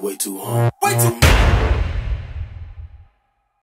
Way too hard.